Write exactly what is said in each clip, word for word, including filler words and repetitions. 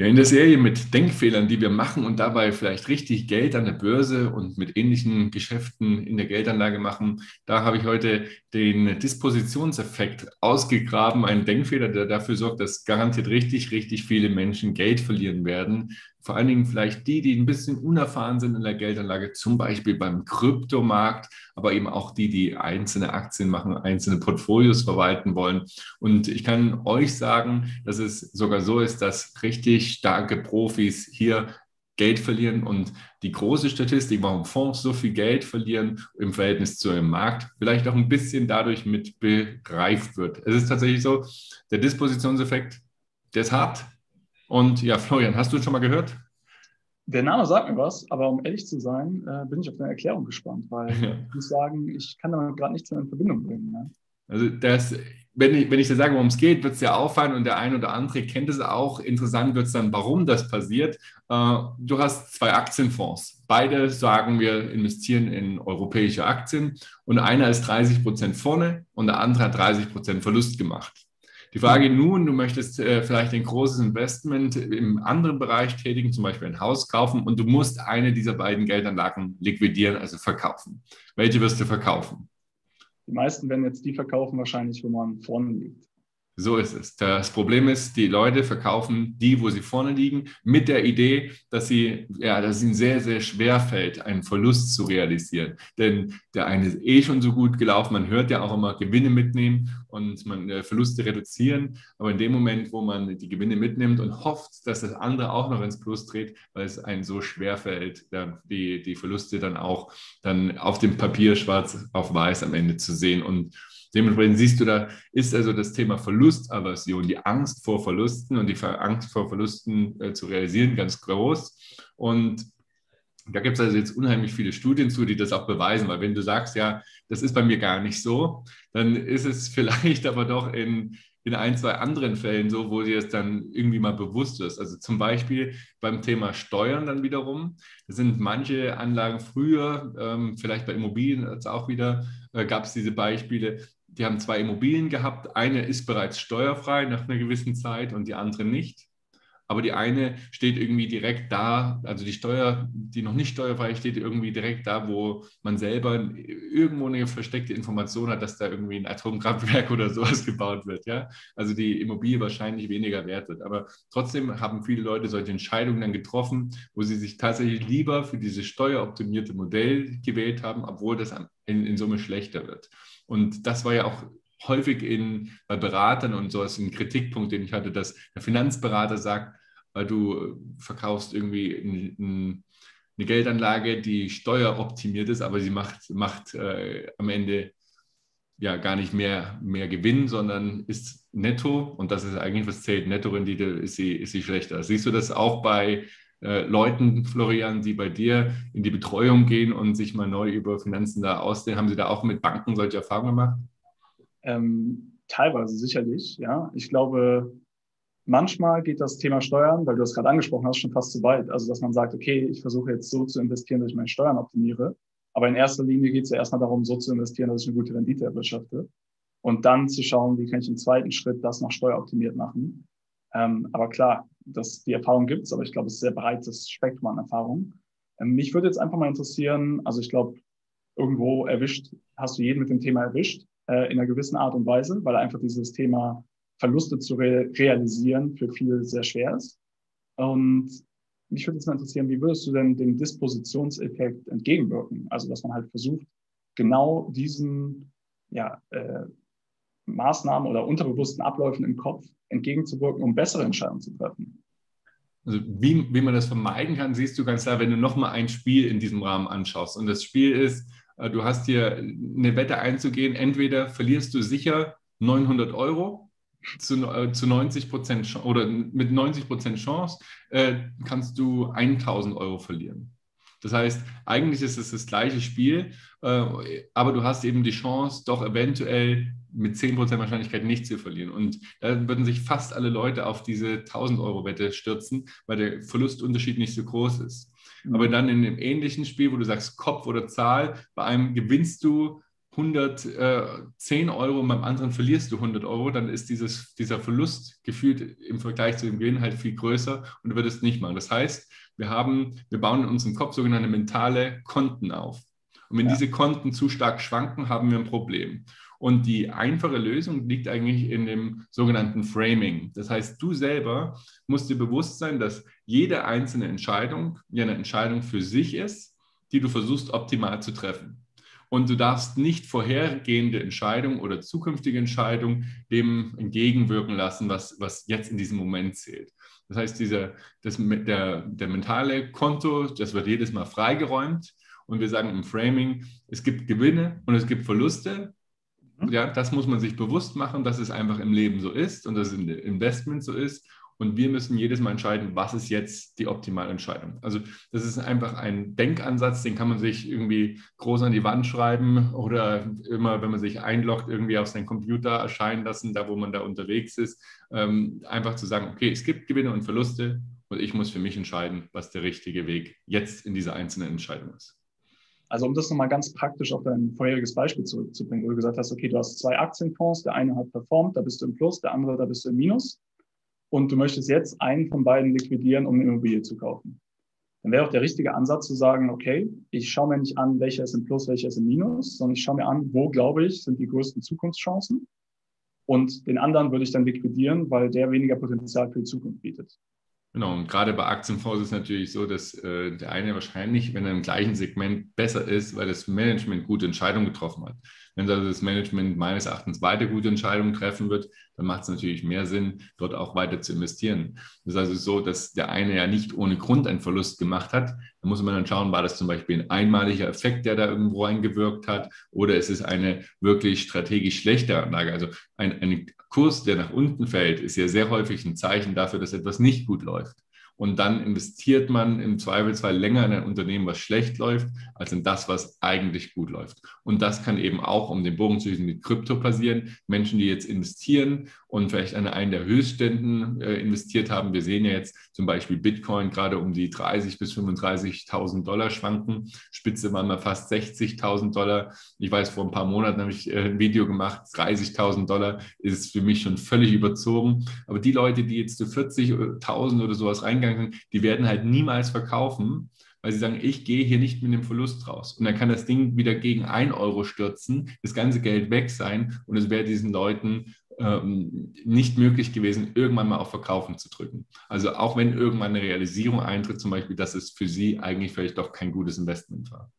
Ja, in der Serie mit Denkfehlern, die wir machen und dabei vielleicht richtig Geld an der Börse und mit ähnlichen Geschäften in der Geldanlage machen, da habe ich heute den Dispositionseffekt ausgegraben, einen Denkfehler, der dafür sorgt, dass garantiert richtig, richtig viele Menschen Geld verlieren werden. Vor allen Dingen vielleicht die, die ein bisschen unerfahren sind in der Geldanlage, zum Beispiel beim Kryptomarkt, aber eben auch die, die einzelne Aktien machen, einzelne Portfolios verwalten wollen. Und ich kann euch sagen, dass es sogar so ist, dass richtig starke Profis hier Geld verlieren und die große Statistik, warum Fonds so viel Geld verlieren im Verhältnis zu dem Markt, vielleicht auch ein bisschen dadurch mit begreift wird. Es ist tatsächlich so, der Dispositionseffekt, der ist hart. Und ja, Florian, hast du schon mal gehört? Der Name sagt mir was, aber um ehrlich zu sein, äh, bin ich auf deine Erklärung gespannt, weil ja. Ich muss sagen, ich kann damit gerade nichts mehr in Verbindung bringen. Ne? Also das, wenn ich, wenn ich dir sage, worum es geht, wird es ja auffallen und der ein oder andere kennt es auch. Interessant wird es dann, warum das passiert. Äh, du hast zwei Aktienfonds. Beide sagen, wir investieren in europäische Aktien und einer ist dreißig Prozent vorne und der andere hat dreißig Prozent Verlust gemacht. Die Frage nun, du möchtest äh, vielleicht ein großes Investment im anderen Bereich tätigen, zum Beispiel ein Haus kaufen und du musst eine dieser beiden Geldanlagen liquidieren, also verkaufen. Welche wirst du verkaufen? Die meisten werden jetzt die verkaufen, wahrscheinlich, wo man vorne liegt. So ist es. Das Problem ist, die Leute verkaufen die, wo sie vorne liegen, mit der Idee, dass, sie, ja, dass es ihnen sehr, sehr schwer fällt, einen Verlust zu realisieren. Denn der eine ist eh schon so gut gelaufen. Man hört ja auch immer, Gewinne mitnehmen und man äh, Verluste reduzieren. Aber in dem Moment, wo man die Gewinne mitnimmt und hofft, dass das andere auch noch ins Plus dreht, weil es einem so schwer fällt, die, die Verluste dann auch dann auf dem Papier schwarz auf weiß am Ende zu sehen. Und dementsprechend siehst du, da ist also das Thema Verlustaversion, die Angst vor Verlusten und die Angst vor Verlusten äh, zu realisieren, ganz groß. Und da gibt es also jetzt unheimlich viele Studien zu, die das auch beweisen, weil wenn du sagst, ja, das ist bei mir gar nicht so, dann ist es vielleicht aber doch in, in ein, zwei anderen Fällen so, wo dir es dann irgendwie mal bewusst ist. Also zum Beispiel beim Thema Steuern dann wiederum, da sind manche Anlagen früher, ähm, vielleicht bei Immobilien jetzt auch wieder, äh, gab es diese Beispiele, die haben zwei Immobilien gehabt, eine ist bereits steuerfrei nach einer gewissen Zeit und die andere nicht. Aber die eine steht irgendwie direkt da, also die Steuer, die noch nicht steuerfrei steht, irgendwie direkt da, wo man selber irgendwo eine versteckte Information hat, dass da irgendwie ein Atomkraftwerk oder sowas gebaut wird. Ja? Also die Immobilie wahrscheinlich weniger wert wird. Aber trotzdem haben viele Leute solche Entscheidungen dann getroffen, wo sie sich tatsächlich lieber für dieses steueroptimierte Modell gewählt haben, obwohl das in, in Summe schlechter wird. Und das war ja auch häufig in, bei Beratern und so ist ein Kritikpunkt, den ich hatte, dass der Finanzberater sagt, weil du verkaufst irgendwie ein, ein, eine Geldanlage, die steueroptimiert ist, aber sie macht, macht äh, am Ende ja gar nicht mehr, mehr Gewinn, sondern ist netto und das ist eigentlich, was zählt, Nettorendite ist sie, ist sie schlechter. Siehst du das auch bei äh, Leuten, Florian, die bei dir in die Betreuung gehen und sich mal neu über Finanzen da aussehen? Haben sie da auch mit Banken solche Erfahrungen gemacht? Ähm, teilweise sicherlich, ja. Ich glaube, manchmal geht das Thema Steuern, weil du das gerade angesprochen hast, schon fast zu weit. Also, dass man sagt, okay, ich versuche jetzt so zu investieren, dass ich meine Steuern optimiere. Aber in erster Linie geht es ja erstmal darum, so zu investieren, dass ich eine gute Rendite erwirtschafte. Und dann zu schauen, wie kann ich im zweiten Schritt das noch steueroptimiert machen. Ähm, aber klar, das, die Erfahrung gibt es, aber ich glaube, es ist ein sehr breites Spektrum an Erfahrung. Ähm, mich würde jetzt einfach mal interessieren, also ich glaube, irgendwo erwischt, hast du jeden mit dem Thema erwischt, äh, in einer gewissen Art und Weise, weil einfach dieses Thema Verluste zu re- realisieren für viele sehr schwer ist. Und mich würde jetzt mal interessieren, wie würdest du denn dem Dispositionseffekt entgegenwirken? Also, dass man halt versucht, genau diesen ja, äh, Maßnahmen oder unterbewussten Abläufen im Kopf entgegenzuwirken, um bessere Entscheidungen zu treffen. Also wie, wie man das vermeiden kann, siehst du ganz klar, wenn du nochmal ein Spiel in diesem Rahmen anschaust. Und das Spiel ist, du hast hier eine Wette einzugehen, entweder verlierst du sicher neunhundert Euro, Zu, äh, zu neunzig Prozent oder mit neunzig Prozent Chance äh, kannst du tausend Euro verlieren. Das heißt, eigentlich ist es das gleiche Spiel, äh, aber du hast eben die Chance, doch eventuell mit zehn Prozent Wahrscheinlichkeit nicht zu verlieren. Und da würden sich fast alle Leute auf diese tausend Euro Wette stürzen, weil der Verlustunterschied nicht so groß ist. Mhm. Aber dann in einem ähnlichen Spiel, wo du sagst Kopf oder Zahl, bei einem gewinnst du hundertzehn Euro und beim anderen verlierst du hundert Euro, dann ist dieses, dieser Verlust gefühlt im Vergleich zu dem Gewinn halt viel größer und du würdest nicht machen. Das heißt, wir, haben, wir bauen in unserem Kopf sogenannte mentale Konten auf. Und wenn ja. diese Konten zu stark schwanken, haben wir ein Problem. Und die einfache Lösung liegt eigentlich in dem sogenannten Framing. Das heißt, du selber musst dir bewusst sein, dass jede einzelne Entscheidung ja eine Entscheidung für sich ist, die du versuchst optimal zu treffen. Und du darfst nicht vorhergehende Entscheidungen oder zukünftige Entscheidungen dem entgegenwirken lassen, was, was jetzt in diesem Moment zählt. Das heißt, dieser, das, der, der mentale Konto, das wird jedes Mal freigeräumt. Und wir sagen im Framing, es gibt Gewinne und es gibt Verluste. Ja, das muss man sich bewusst machen, dass es einfach im Leben so ist und dass es im Investment so ist. Und wir müssen jedes Mal entscheiden, was ist jetzt die optimale Entscheidung. Also das ist einfach ein Denkansatz, den kann man sich irgendwie groß an die Wand schreiben oder immer, wenn man sich einloggt, irgendwie auf seinen Computer erscheinen lassen, da wo man da unterwegs ist. Ähm, einfach zu sagen, okay, es gibt Gewinne und Verluste und ich muss für mich entscheiden, was der richtige Weg jetzt in dieser einzelnen Entscheidung ist. Also um das nochmal ganz praktisch auf dein vorheriges Beispiel zurückzubringen, wo du gesagt hast, okay, du hast zwei Aktienfonds, der eine hat performt, da bist du im Plus, der andere, da bist du im Minus. Und du möchtest jetzt einen von beiden liquidieren, um eine Immobilie zu kaufen. Dann wäre auch der richtige Ansatz zu sagen, okay, ich schaue mir nicht an, welcher ist im Plus, welcher ist im Minus, sondern ich schaue mir an, wo, glaube ich, sind die größten Zukunftschancen. Und den anderen würde ich dann liquidieren, weil der weniger Potenzial für die Zukunft bietet. Genau, und gerade bei Aktienfonds ist es natürlich so, dass äh, der eine wahrscheinlich, wenn er im gleichen Segment besser ist, weil das Management gute Entscheidungen getroffen hat. Wenn also das Management meines Erachtens weiter gute Entscheidungen treffen wird, dann macht es natürlich mehr Sinn, dort auch weiter zu investieren. Das ist also so, dass der eine ja nicht ohne Grund einen Verlust gemacht hat. Da muss man dann schauen, war das zum Beispiel ein einmaliger Effekt, der da irgendwo eingewirkt hat, oder ist es eine wirklich strategisch schlechte Anlage? Also ein, ein Kurs, der nach unten fällt, ist ja sehr häufig ein Zeichen dafür, dass etwas nicht gut läuft. Und dann investiert man im Zweifelsfall länger in ein Unternehmen, was schlecht läuft, als in das, was eigentlich gut läuft. Und das kann eben auch, um den Bogen zu schließen, mit Krypto passieren. Menschen, die jetzt investieren und vielleicht an einen der Höchstständen äh, investiert haben. Wir sehen ja jetzt zum Beispiel Bitcoin gerade um die dreißigtausend bis fünfunddreißigtausend Dollar schwanken. Spitze waren mal fast sechzigtausend Dollar. Ich weiß, vor ein paar Monaten habe ich äh, ein Video gemacht, dreißigtausend Dollar ist für mich schon völlig überzogen. Aber die Leute, die jetzt zu vierzigtausend oder sowas reingegangen die werden halt niemals verkaufen, weil sie sagen, ich gehe hier nicht mit einem Verlust raus. Und dann kann das Ding wieder gegen einen Euro stürzen, das ganze Geld weg sein und es wäre diesen Leuten ähm, nicht möglich gewesen, irgendwann mal auf Verkaufen zu drücken. Also auch wenn irgendwann eine Realisierung eintritt, zum Beispiel, dass es für sie eigentlich vielleicht doch kein gutes Investment war.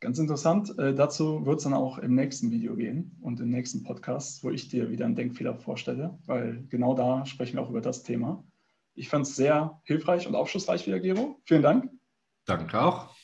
Ganz interessant. Äh, dazu wird es dann auch im nächsten Video gehen und im nächsten Podcast, wo ich dir wieder einen Denkfehler vorstelle, weil genau da sprechen wir auch über das Thema. Ich fand es sehr hilfreich und aufschlussreich wieder, Gero. Vielen Dank. Danke auch.